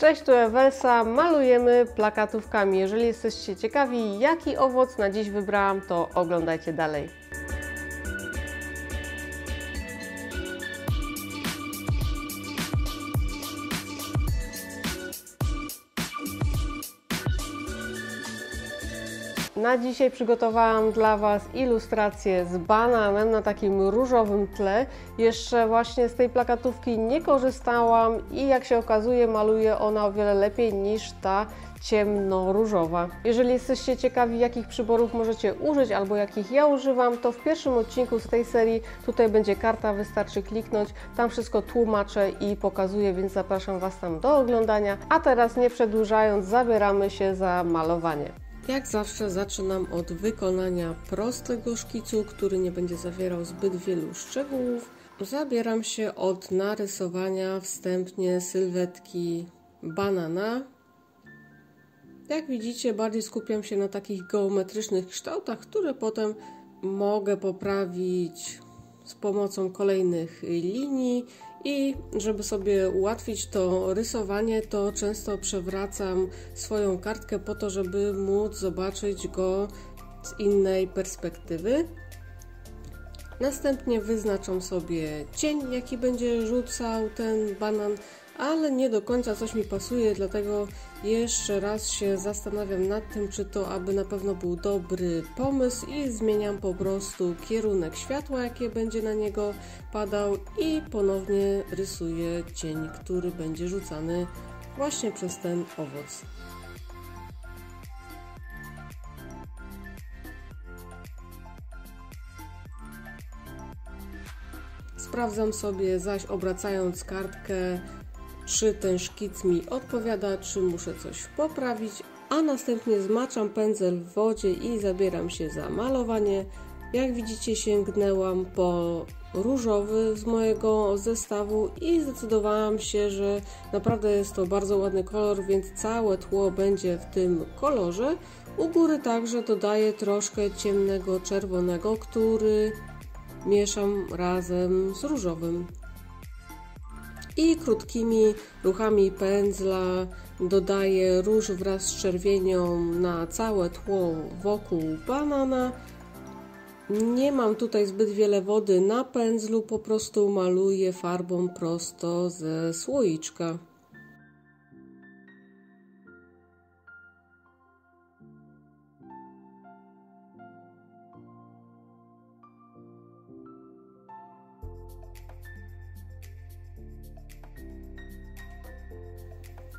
Cześć, tu Edevelsa, malujemy plakatówkami. Jeżeli jesteście ciekawi, jaki owoc na dziś wybrałam, to oglądajcie dalej. Na dzisiaj przygotowałam dla Was ilustrację z bananem na takim różowym tle. Jeszcze właśnie z tej plakatówki nie korzystałam i jak się okazuje maluje ona o wiele lepiej niż ta ciemnoróżowa. Jeżeli jesteście ciekawi, jakich przyborów możecie użyć albo jakich ja używam, to w pierwszym odcinku z tej serii tutaj będzie karta, wystarczy kliknąć, tam wszystko tłumaczę i pokazuję, więc zapraszam Was tam do oglądania. A teraz nie przedłużając, zabieramy się za malowanie. Jak zawsze zaczynam od wykonania prostego szkicu, który nie będzie zawierał zbyt wielu szczegółów. Zabieram się od narysowania wstępnie sylwetki banana. Jak widzicie, bardziej skupiam się na takich geometrycznych kształtach, które potem mogę poprawić z pomocą kolejnych linii. I żeby sobie ułatwić to rysowanie, to często przewracam swoją kartkę po to, żeby móc zobaczyć go z innej perspektywy. Następnie wyznaczam sobie cień, jaki będzie rzucał ten banan, ale nie do końca coś mi pasuje, dlatego jeszcze raz się zastanawiam nad tym, czy to aby na pewno był dobry pomysł i zmieniam po prostu kierunek światła, jakie będzie na niego padał i ponownie rysuję cień, który będzie rzucany właśnie przez ten owoc. Sprawdzam sobie zaś, obracając kartkę, czy ten szkic mi odpowiada, czy muszę coś poprawić, a następnie zmaczam pędzel w wodzie i zabieram się za malowanie. Jak widzicie, sięgnęłam po różowy z mojego zestawu i zdecydowałam się, że naprawdę jest to bardzo ładny kolor, więc całe tło będzie w tym kolorze. U góry także dodaję troszkę ciemnego czerwonego, który mieszam razem z różowym. I krótkimi ruchami pędzla dodaję róż wraz z czerwienią na całe tło wokół banana. Nie mam tutaj zbyt wiele wody na pędzlu, po prostu maluję farbą prosto ze słoiczka.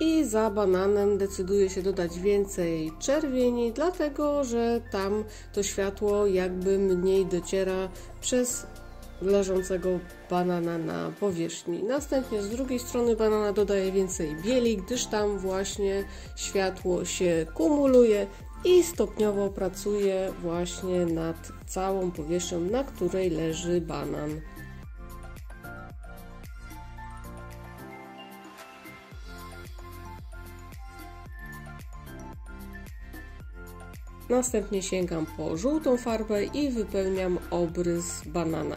I za bananem decyduję się dodać więcej czerwieni, dlatego że tam to światło jakby mniej dociera przez leżącego banana na powierzchni. Następnie z drugiej strony banana dodaję więcej bieli, gdyż tam właśnie światło się kumuluje i stopniowo pracuję właśnie nad całą powierzchnią, na której leży banan. Następnie sięgam po żółtą farbę i wypełniam obrys banana.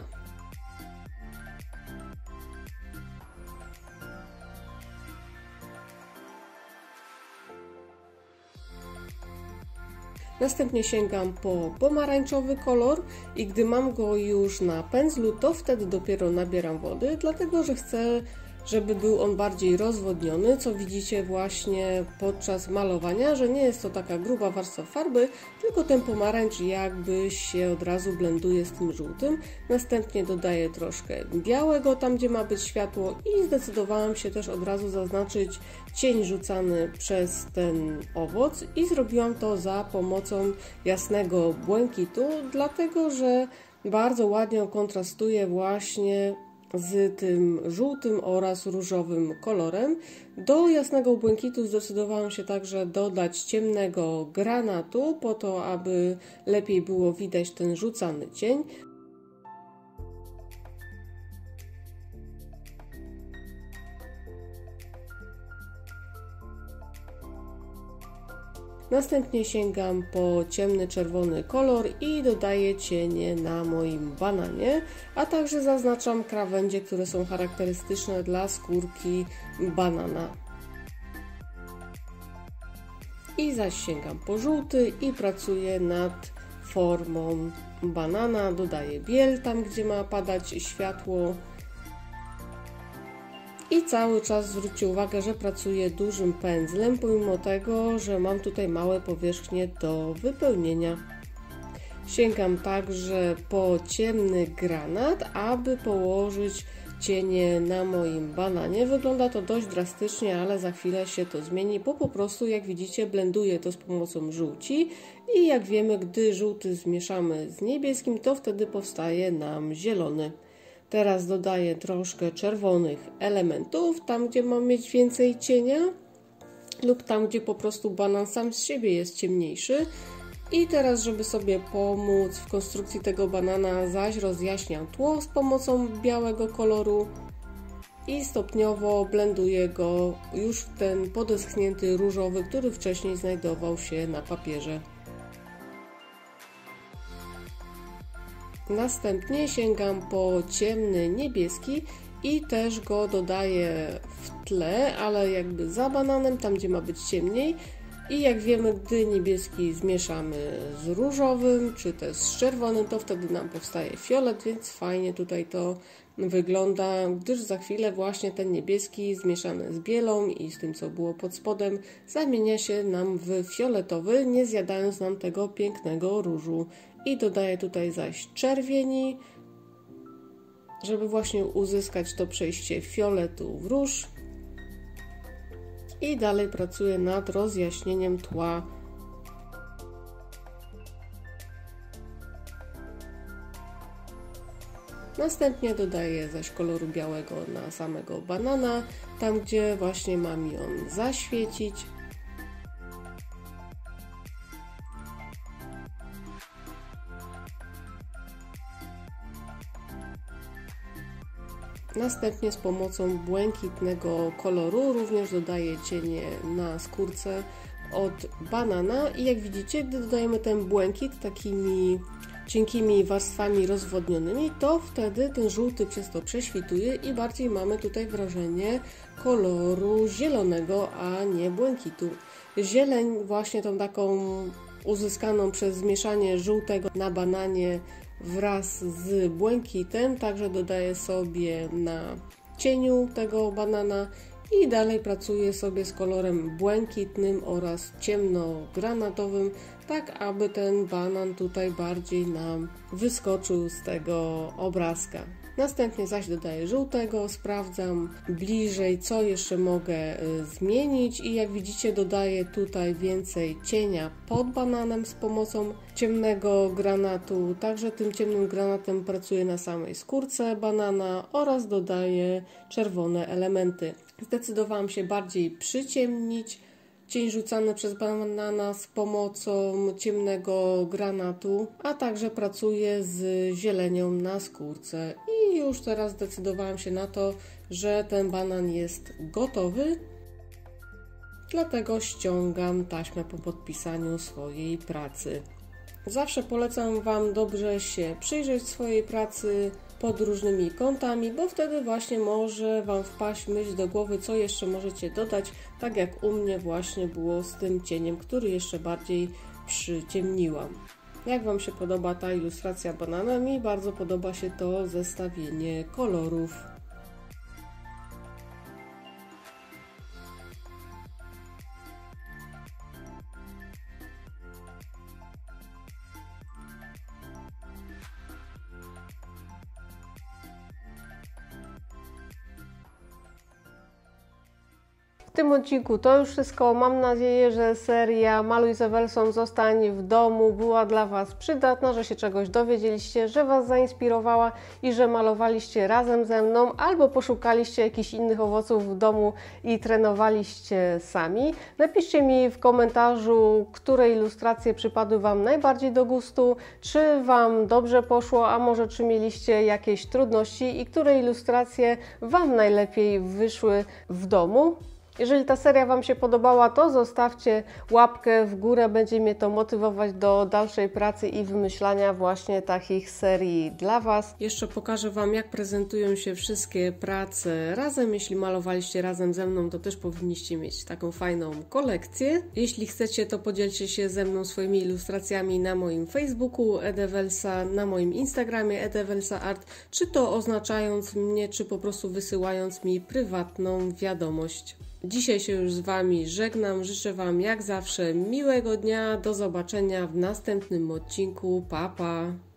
Następnie sięgam po pomarańczowy kolor i gdy mam go już na pędzlu, to wtedy dopiero nabieram wody, dlatego że chcę, żeby był on bardziej rozwodniony, co widzicie właśnie podczas malowania, że nie jest to taka gruba warstwa farby, tylko ten pomarańcz jakby się od razu blenduje z tym żółtym. Następnie dodaję troszkę białego tam, gdzie ma być światło i zdecydowałam się też od razu zaznaczyć cień rzucany przez ten owoc i zrobiłam to za pomocą jasnego błękitu, dlatego że bardzo ładnie kontrastuje właśnie z tym żółtym oraz różowym kolorem. Do jasnego błękitu zdecydowałam się także dodać ciemnego granatu, po to, aby lepiej było widać ten rzucany cień. Następnie sięgam po ciemny czerwony kolor i dodaję cienie na moim bananie, a także zaznaczam krawędzie, które są charakterystyczne dla skórki banana. I zasięgam po żółty i pracuję nad formą banana. Dodaję biel tam, gdzie ma padać światło. I cały czas zwróćcie uwagę, że pracuję dużym pędzlem, pomimo tego, że mam tutaj małe powierzchnie do wypełnienia. Sięgam także po ciemny granat, aby położyć cienie na moim bananie. Wygląda to dość drastycznie, ale za chwilę się to zmieni, bo po prostu, jak widzicie, blenduję to z pomocą żółci i jak wiemy, gdy żółty zmieszamy z niebieskim, to wtedy powstaje nam zielony. Teraz dodaję troszkę czerwonych elementów, tam gdzie mam mieć więcej cienia lub tam, gdzie po prostu banan sam z siebie jest ciemniejszy. I teraz, żeby sobie pomóc w konstrukcji tego banana, zaś rozjaśniam tło z pomocą białego koloru i stopniowo blenduję go już w ten podeschnięty różowy, który wcześniej znajdował się na papierze. Następnie sięgam po ciemny niebieski i też go dodaję w tle, ale jakby za bananem, tam gdzie ma być ciemniej. I jak wiemy, gdy niebieski zmieszamy z różowym czy też z czerwonym, to wtedy nam powstaje fiolet, więc fajnie tutaj to wygląda, gdyż za chwilę właśnie ten niebieski zmieszany z bielą i z tym, co było pod spodem, zamienia się nam w fioletowy, nie zjadając nam tego pięknego różu. I dodaję tutaj zaś czerwieni, żeby właśnie uzyskać to przejście fioletu w róż. I dalej pracuję nad rozjaśnieniem tła. Następnie dodaję zaś koloru białego na samego banana, tam gdzie właśnie ma mi on zaświecić. Następnie z pomocą błękitnego koloru również dodaję cienie na skórce od banana i jak widzicie, gdy dodajemy ten błękit takimi cienkimi warstwami rozwodnionymi, to wtedy ten żółty przez to prześwituje i bardziej mamy tutaj wrażenie koloru zielonego, a nie błękitu. Zieleń właśnie tą taką uzyskaną przez zmieszanie żółtego na bananie wraz z błękitem także dodaję sobie na cieniu tego banana i dalej pracuję sobie z kolorem błękitnym oraz ciemnogranatowym, tak aby ten banan tutaj bardziej nam wyskoczył z tego obrazka. Następnie zaś dodaję żółtego, sprawdzam bliżej, co jeszcze mogę zmienić i jak widzicie, dodaję tutaj więcej cienia pod bananem z pomocą ciemnego granatu. Także tym ciemnym granatem pracuję na samej skórce banana oraz dodaję czerwone elementy. Zdecydowałam się bardziej przyciemnić cień rzucany przez banana z pomocą ciemnego granatu, a także pracuję z zielenią na skórce. I już teraz zdecydowałam się na to, że ten banan jest gotowy, dlatego ściągam taśmę po podpisaniu swojej pracy. Zawsze polecam Wam dobrze się przyjrzeć swojej pracy pod różnymi kątami, bo wtedy właśnie może Wam wpaść myśl do głowy, co jeszcze możecie dodać, tak jak u mnie właśnie było z tym cieniem, który jeszcze bardziej przyciemniłam. Jak Wam się podoba ta ilustracja banana? Mi bardzo podoba się to zestawienie kolorów. W tym odcinku to już wszystko. Mam nadzieję, że seria Maluj z Ewelsą, Zostań w domu była dla Was przydatna, że się czegoś dowiedzieliście, że Was zainspirowała i że malowaliście razem ze mną albo poszukaliście jakichś innych owoców w domu i trenowaliście sami. Napiszcie mi w komentarzu, które ilustracje przypadły Wam najbardziej do gustu, czy Wam dobrze poszło, a może czy mieliście jakieś trudności i które ilustracje Wam najlepiej wyszły w domu. Jeżeli ta seria Wam się podobała, to zostawcie łapkę w górę, będzie mnie to motywować do dalszej pracy i wymyślania właśnie takich serii dla Was. Jeszcze pokażę Wam, jak prezentują się wszystkie prace razem. Jeśli malowaliście razem ze mną, to też powinniście mieć taką fajną kolekcję. Jeśli chcecie, to podzielcie się ze mną swoimi ilustracjami na moim Facebooku Edevelsa, na moim Instagramie Edevelsa Art, czy to oznaczając mnie, czy po prostu wysyłając mi prywatną wiadomość. Dzisiaj się już z Wami żegnam, życzę Wam jak zawsze miłego dnia, do zobaczenia w następnym odcinku, pa pa!